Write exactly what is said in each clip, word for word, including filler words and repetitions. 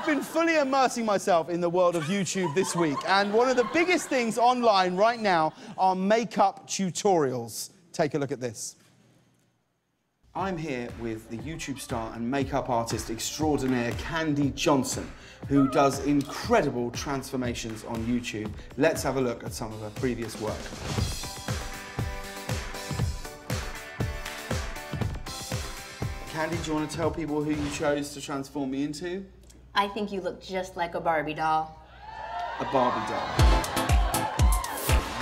I've been fully immersing myself in the world of YouTube this week, and one of the biggest things online right now are makeup tutorials. Take a look at this. I'm here with the YouTube star and makeup artist extraordinaire Kandee Johnson, who does incredible transformations on YouTube. Let's have a look at some of her previous work. Kandee, do you want to tell people who you chose to transform me into? I think you look just like a Barbie doll. A Barbie doll.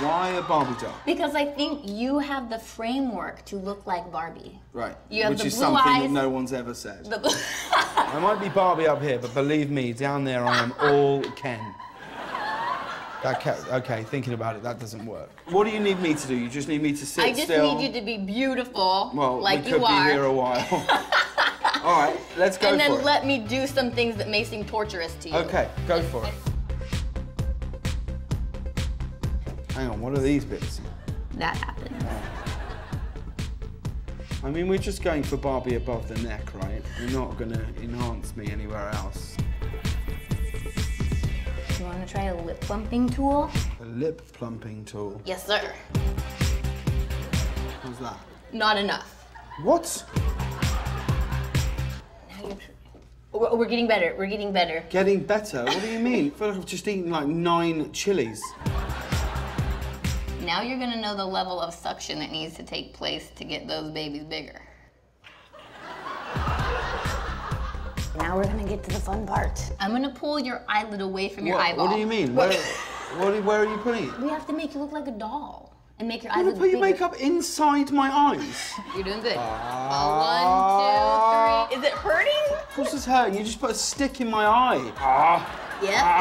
Why a Barbie doll? Because I think you have the framework to look like Barbie. Right. You have Which the is blue something eyes. that no one's ever said. I might be Barbie up here, but believe me, down there I am all Ken. That kept, okay, thinking about it, that doesn't work. What do you need me to do? You just need me to sit still? I just still? need you to be beautiful, well, like we you are. Well, we could be here a while. All right, let's go and for it. And then let me do some things that may seem torturous to you. Okay, go for it. Hang on, what are these bits? That happened. Oh. I mean, we're just going for Barbie above the neck, right? You're not gonna enhance me anywhere else. You wanna try a lip plumping tool? A lip plumping tool? Yes, sir. How's that? Not enough. What? Now you're... We're getting better, we're getting better. Getting better? What do you mean? I feel like I've just eaten like nine chilies. Now you're gonna know the level of suction that needs to take place to get those babies bigger. Now we're gonna get to the fun part. I'm gonna pull your eyelid away from what, your eyeball. What do you mean? Where, what are, where are you putting it? We have to make you look like a doll and make your eyes look bigger. You make up inside my eyes. You're doing good. Uh, one, two, three. Is it hurting? Of course it's hurting. You just put a stick in my eye. Ah. Yep, ah.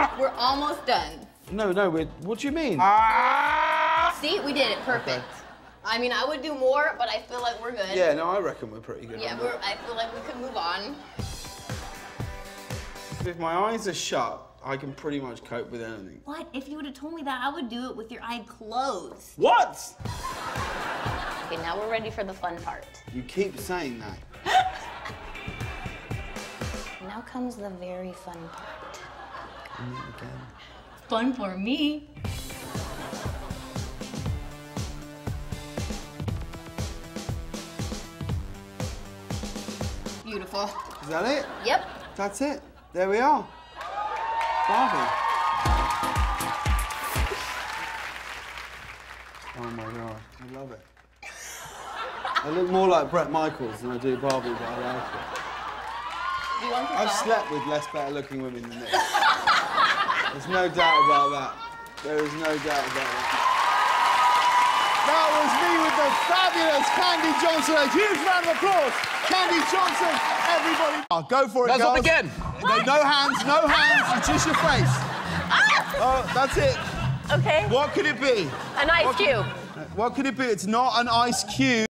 Yep, yep. We're almost done. No, no, we're, what do you mean? Ah! See, we did it, perfect. Okay. I mean, I would do more, but I feel like we're good. Yeah, no, I reckon we're pretty good. Yeah, we're, I feel like we could move on. If my eyes are shut, I can pretty much cope with anything. What? If you would have told me that, I would do it with your eye closed. What? Okay, now we're ready for the fun part. You keep saying that. Now comes the very fun part. Okay. Fun for me. Beautiful. Is that it? Yep. That's it. There we are. Barbie. Oh my God, I love it. I look more like Bret Michaels than I do Barbie, but I like it. Do you want to I've laugh? slept with less better looking women than this. There's no doubt about that. There is no doubt about that. That was me with the fabulous Kandee Johnson. A huge round of applause. Kandee Johnson, everybody. Oh, go for it, that's girls. That's up again. No, no hands, no hands. It's just your face. Oh, that's it. OK. What could it be? An ice what cube. Could, what could it be? It's not an ice cube.